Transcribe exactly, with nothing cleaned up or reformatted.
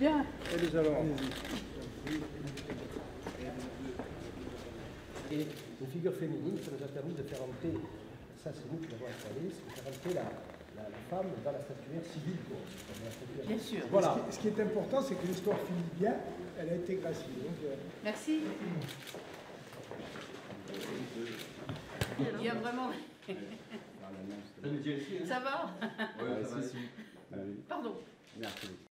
bien. Allez, alors. Et une figure féminine, ça nous a permis de faire entrer, ça c'est nous qui l'avons installé, c'est de faire entrer la, la, la femme dans la statuaire civile. Quoi. Bien sûr. Voilà. Ce qui, ce qui est important, c'est que l'histoire finit bien, elle a été gracieuse. Euh... Merci. Il y a vraiment... Ça va ? Oui, ça va. Pardon. Merci.